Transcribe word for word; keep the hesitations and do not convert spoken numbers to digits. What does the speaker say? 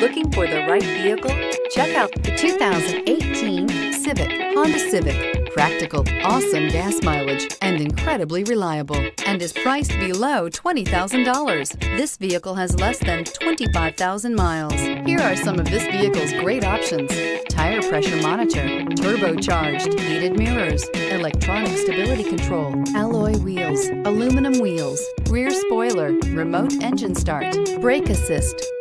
Looking for the right vehicle? Check out the two thousand eighteen Civic, Honda Civic. Practical, awesome gas mileage, and incredibly reliable, and is priced below twenty thousand dollars. This vehicle has less than twenty-five thousand miles. Here are some of this vehicle's great options: tire pressure monitor, turbocharged, heated mirrors, electronic stability control, alloy wheels, aluminum wheels, rear spoiler, remote engine start, brake assist,